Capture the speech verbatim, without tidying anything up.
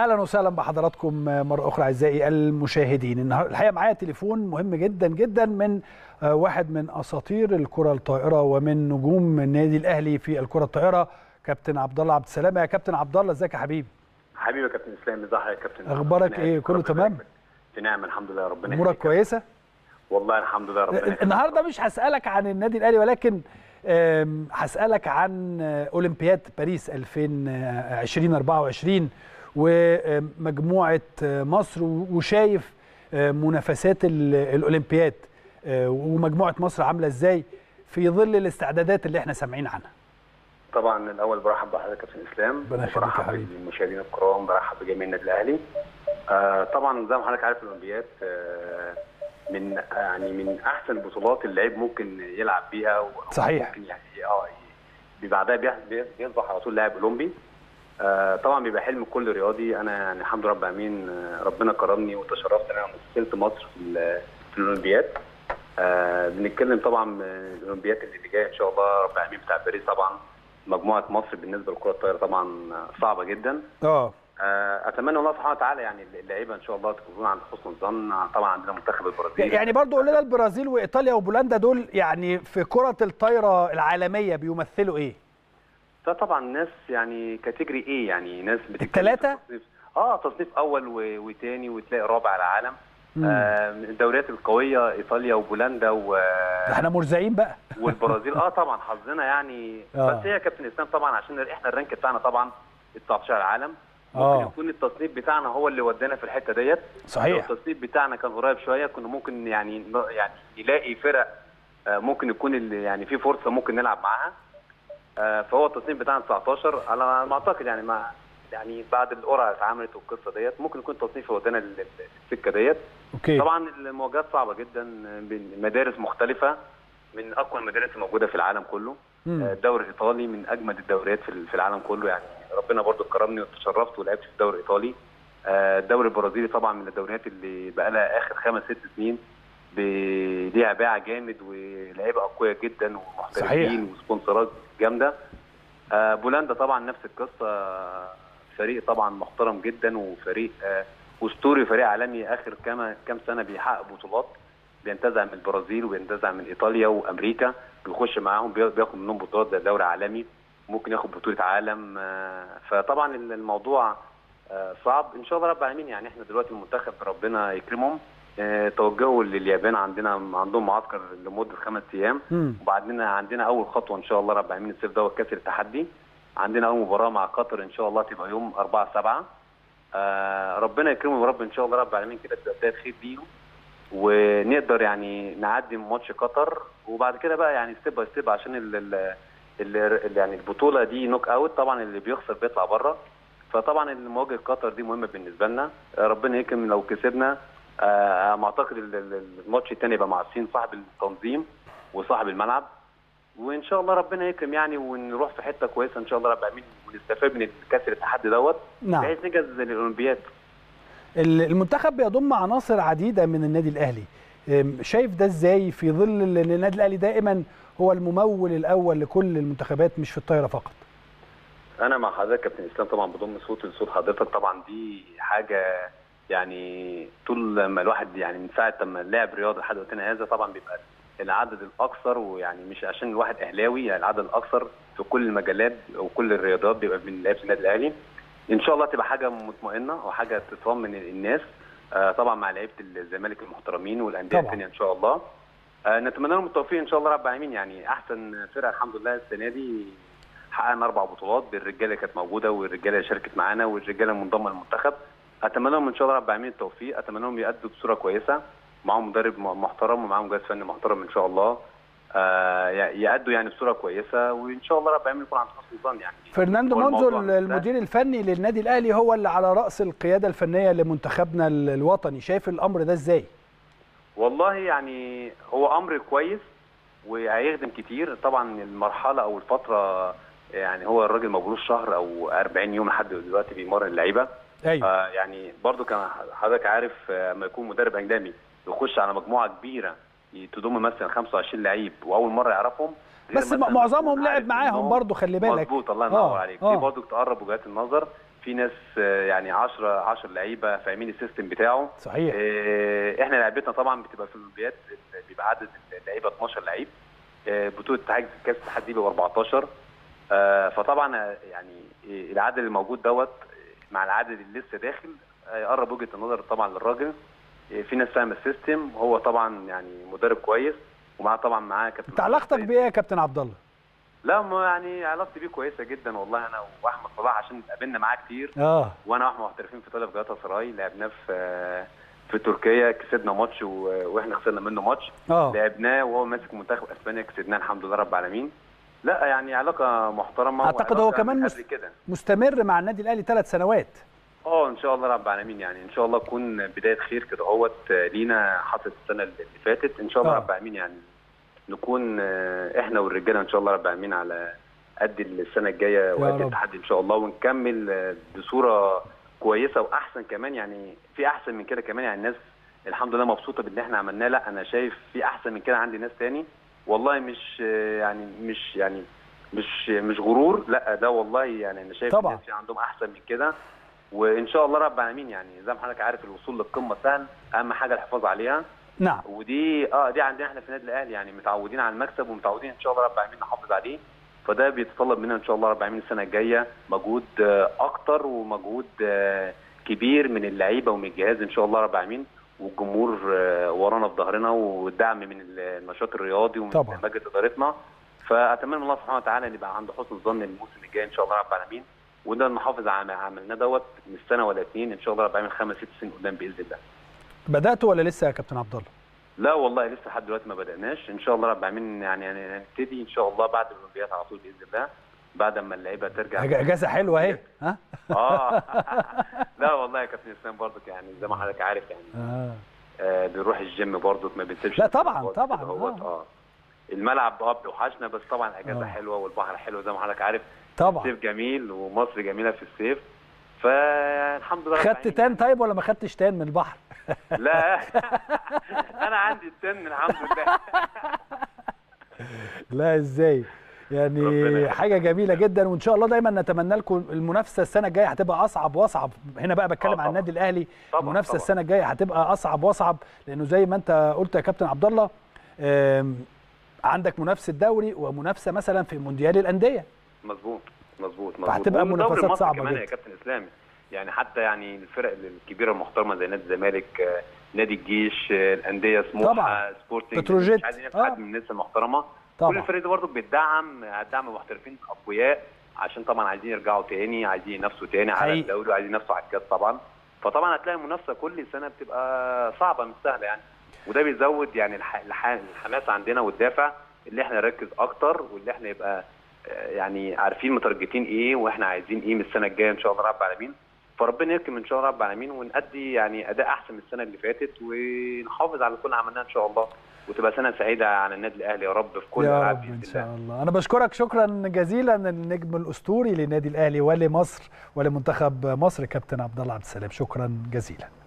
اهلا وسهلا بحضراتكم مره اخرى اعزائي المشاهدين. الحقيقه معايا تليفون مهم جدا جدا من واحد من اساطير الكره الطائره ومن نجوم النادي الاهلي في الكره الطائره، كابتن عبد الله عبد السلام. يا كابتن عبد الله ازيك يا حبيبي؟ حبيبي يا كابتن اسلام، ازيك يا كابتن؟ اخبارك ايه؟ كله تمام؟ في نعم الحمد لله يا ربنا. امورك كويسه؟ والله الحمد لله يا ربنا. النهارده مش هسالك عن النادي الاهلي، ولكن هسالك عن اولمبياد باريس ألفين وأربعة وعشرين ومجموعه مصر، وشايف منافسات الاولمبياد ومجموعه مصر عامله ازاي في ظل الاستعدادات اللي احنا سامعين عنها. طبعا الاول برحب بحضرتك يا كابتن اسلام، برحب بالمشاهدين الكرام، برحب بجميع النادي الاهلي. آه طبعا زي ما حضرتك عارف الاولمبياد آه من يعني من احسن البطولات اللي اللعيب ممكن يلعب بيها، صحيح، ممكن يعني اه بعدها بيصبح على طول لاعب اولمبي. آه طبعا بيبقى حلم كل رياضي. انا يعني الحمد لله رب العالمين ربنا كرمني وتشرفت ان انا مثلت مصر في في الاولمبياد. آه بنتكلم طبعا الاولمبياد اللي جايه ان شاء الله رب العالمين بتاع باريس. طبعا مجموعه مصر بالنسبه لكره الطائره طبعا صعبه جدا. اه اتمنى والله سبحانه وتعالى يعني اللعيبه ان شاء الله تكون عند حسن الظن. طبعا عندنا منتخب البرازيل، يعني برضو قول لنا البرازيل وايطاليا وبولندا دول يعني في كره الطايره العالميه بيمثلوا ايه؟ ده طبعا ناس يعني كاتيجري ايه، يعني ناس الثلاثه اه تصنيف اول وثاني وتلاقي رابع العالم. آه الدوريات القويه ايطاليا وبولندا و احنا مرزقين بقى والبرازيل. اه طبعا حظنا يعني آه. بس هي يا كابتن اسلام طبعا عشان احنا الرانك بتاعنا طبعا تسعتاشر العالم، ممكن أوه. يكون التصنيف بتاعنا هو اللي ودانا في الحته ديت. صحيح، لو التصنيف بتاعنا كان قريب شويه كنا ممكن يعني يعني نلاقي فرق ممكن يكون اللي يعني في فرصه ممكن نلعب معاها. فهو التصنيف بتاعنا تسعتاشر على ما اعتقد، يعني ما يعني بعد القرعه اتعملت والقصه ديت ممكن يكون التصنيف ودانا السكه ديت. اوكي، طبعا المواجهات صعبه جدا، مدارس مختلفه من اقوى المدارس الموجوده في العالم كله. الدوري الايطالي من اجمد الدوريات في العالم كله، يعني ربنا برضو كرمني وتشرفت ولعبت في الدوري الايطالي. الدوري البرازيلي طبعا من الدوريات اللي بقى لها اخر خمس ست سنين ليها باع جامد ولاعيبه اقوياء جدا ومحترفين وسبونسرات جامده. بولندا طبعا نفس القصه، فريق طبعا محترم جدا وفريق اسطوري، فريق عالمي اخر كام كام سنه بيحقق بطولات، بينتزع من البرازيل وبينتزع من ايطاليا وامريكا، بيخش معاهم بياخد منهم بطولات زي دوري عالمي، ممكن ياخد بطوله عالم. فطبعا الموضوع صعب ان شاء الله رب العالمين. يعني احنا دلوقتي المنتخب ربنا يكرمهم توجهوا لليابان، عندنا عندهم معسكر لمده خمس ايام، وبعدين عندنا اول خطوه ان شاء الله رب العالمين الصيف دوت كاس التحدي، عندنا اول مباراه مع قطر ان شاء الله تبقى يوم أربعة سبعة. ربنا يكرمهم يا رب ان شاء الله رب العالمين، كده تبقى بدايه خير ليهم ونقدر يعني نعدي ماتش قطر، وبعد كده بقى يعني ستيب باي ستيب، عشان ال يعني البطوله دي نوك اوت، طبعا اللي بيخسر بيطلع بره. فطبعا المواجهه قطر دي مهمه بالنسبه لنا، ربنا يكرم لو كسبنا. آه ما اعتقد الماتش الثاني يبقى مع الصين صاحب التنظيم وصاحب الملعب، وان شاء الله ربنا يكرم يعني ونروح في حته كويسه ان شاء الله رب العالمين، ونستفاد من كاس التحدي دوت بحيث نجهز للاولمبياد. المنتخب بيضم عناصر عديده من النادي الاهلي، شايف ده ازاي في ظل ان النادي الاهلي دائما هو الممول الاول لكل المنتخبات مش في الطايره فقط؟ انا مع حضرتك كابتن اسلام، طبعا بضم صوتي لصوت حضرتك، طبعا دي حاجه يعني طول ما الواحد يعني من ساعه ما لعب رياضه لحد وقتنا هذا طبعا بيبقى العدد الاكثر، ويعني مش عشان الواحد اهلاوي، يعني العدد الاكثر في كل المجالات وكل الرياضات بيبقى من لعيبه النادي الاهلي. ان شاء الله تبقى حاجه مطمئنه وحاجه تطمن الناس. آه طبعا مع لعيبه الزمالك المحترمين والانديه الثانيه ان شاء الله. آه نتمنى لهم التوفيق ان شاء الله رب العالمين. يعني احسن فرقه الحمد لله السنه دي حققنا اربع بطولات بالرجاله كانت موجوده، والرجاله شاركت معانا، والرجاله منضمه للمنتخب. اتمنى لهم ان شاء الله رب العالمين التوفيق، اتمنى لهم يأدوا بصوره كويسه، معاهم مدرب محترم ومعاهم جهاز فني محترم ان شاء الله. آه يأدوا يعني بصوره كويسه، وان شاء الله رب العالمين يكون عند حسن الظن. يعني فرناندو منظور المدير الفني للنادي الاهلي هو اللي على راس القياده الفنيه لمنتخبنا الوطني، شايف الامر ده ازاي؟ والله يعني هو امر كويس وهيخدم كتير. طبعا المرحله او الفتره يعني هو الراجل مبروز شهر او أربعين يوم لحد دلوقتي بيمرن اللعيبه. ايوه آه يعني برضو كان حضرتك عارف لما آه يكون مدرب اجنبي يخش على مجموعه كبيره تضم مثلا خمسة وعشرين لعيب واول مره يعرفهم، بس معظمهم لعب معاهم برضو، خلي بالك. مظبوط، الله ينور عليك. دي برضو تقرب وجهات النظر، في ناس يعني عشرة عشرة لعيبه فاهمين السيستم بتاعه. صحيح. اه احنا لعبتنا طبعا بتبقى في الاولمبياد بيبقى عدد اللعيبه اتناشر لعيب. اه بطوله حاجز كاس الاتحاد دي بيبقى اربعتاشر. اه فطبعا يعني العدد الموجود دوت مع العدد اللي لسه داخل هيقرب وجهه النظر طبعا للراجل. اه في ناس فاهمه السيستم، هو طبعا يعني مدرب كويس ومعاه طبعا معاه كابتن. انت علاقتك بايه يا كابتن عبد الله؟ لا ما يعني علاقتي بيه كويسه جدا والله. انا واحمد صلاح عشان قابلنا معاه كتير. اه وانا واحمد محترفين في ايطاليا في جالاتا سراي، لعبناه في في تركيا، كسبنا ماتش واحنا خسرنا منه ماتش. اه لعبناه وهو ماسك منتخب اسبانيا، كسبناه الحمد لله رب العالمين. لا يعني علاقه محترمه. اعتقد هو كمان مستمر مع النادي الاهلي ثلاث سنوات. اه ان شاء الله رب العالمين، يعني ان شاء الله تكون بدايه خير كده اهوت لينا. حصلت السنه اللي فاتت ان شاء الله رب العالمين، يعني نكون احنا والرجاله ان شاء الله رب العالمين على قد السنه الجايه وقد التحدي ان شاء الله، ونكمل بصوره كويسه واحسن كمان. يعني في احسن من كده كمان، يعني الناس الحمد لله مبسوطه باللي احنا عملناه. لا انا شايف في احسن من كده عندي ناس تاني والله. مش يعني مش يعني مش مش غرور، لا ده والله يعني انا شايف الناس في عندهم احسن من كده، وان شاء الله رب العالمين. يعني زي ما حضرتك عارف الوصول للقمه سهل، اهم حاجه الحفاظ عليها. نعم. ودي اه دي عندنا احنا في النادي الاهلي، يعني متعودين على المكسب ومتعودين ان شاء الله رب العالمين نحافظ عليه. فده بيتطلب مننا ان شاء الله رب العالمين السنه الجايه مجهود آه اكتر ومجهود آه كبير من اللعيبه ومن الجهاز ان شاء الله رب العالمين، والجمهور آه ورانا في ظهرنا، والدعم من النشاط الرياضي ومن مجلس ادارتنا. فاتمنى من الله سبحانه وتعالى ان يبقى عند حسن الظن الموسم الجاي ان شاء الله رب العالمين، وده نحافظ على ما عملناه دوت من السنه ولا اتنين ان شاء الله رب العالمين، خمس ست سنين قدام باذن الله. بدأتوا ولا لسه يا كابتن عبد الله؟ لا والله لسه لحد دلوقتي ما بدأناش، ان شاء الله رب العالمين يعني هنبتدي ان شاء الله بعد الاولمبياد على طول باذن الله، بعد ما اللعيبه ترجع. اجازه حلوه اهي. ها؟ اه لا والله يا كابتن اسلام برضك يعني زي ما حضرتك عارف يعني آه. آه بنروح الجيم برضك ما بنسيبش. لا طبعا طبعا آه. اه الملعب اه بيوحشنا، بس طبعا اجازه آه. حلوه والبحر حلو زي ما حضرتك عارف. طبعا الصيف جميل ومصر جميله في الصيف، فالحمد لله. خدت تان طيب ولا ما خدتش تان من البحر؟ لا انا عندي التن الحمد لله. لا ازاي يعني حاجه جميله جدا، وان شاء الله دايما نتمنى لكم. المنافسه السنه الجايه هتبقى اصعب واصعب. هنا بقى بتكلم عن النادي الاهلي، المنافسه السنه الجايه هتبقى اصعب واصعب، لانه زي ما انت قلت يا كابتن عبد الله عندك منافسه دوري ومنافسه مثلا في مونديال الانديه. مظبوط مظبوط مظبوط. هتبقى منافسات صعبه جدا يا كابتن اسلام، يعني حتى يعني الفرق الكبيره المحترمه زي نادي الزمالك، نادي الجيش، الانديه سموحه سبورتنج، بتروجيت، مش حد من الناس المحترمه. كل الفرق دي برضه بتدعم هتدعم محترفين اقوياء، عشان طبعا عايزين يرجعوا تاني، عايزين ينافسوا تاني على الدوري، وعايزين ينافسوا على الكاس طبعا. فطبعا هتلاقي المنافسه كل سنه بتبقى صعبه مش سهله يعني، وده بيزود يعني الحماس عندنا والدافع اللي احنا نركز اكتر، واللي احنا يبقى يعني عارفين متارجتين ايه واحنا عايزين ايه من السنه الجايه ان شاء الله رب العالمين. فربنا يكرم ان شاء الله رب العالمين، ونأدي يعني اداء احسن من السنه اللي فاتت، ونحافظ على كل عملناه ان شاء الله، وتبقى سنه سعيده على النادي الاهلي يا رب في كل العاب باذن الله. ان شاء الله. انا بشكرك شكرا جزيلا النجم الاسطوري للنادي الاهلي ولمصر ولمنتخب مصر كابتن عبد الله عبد السلام، شكرا جزيلا.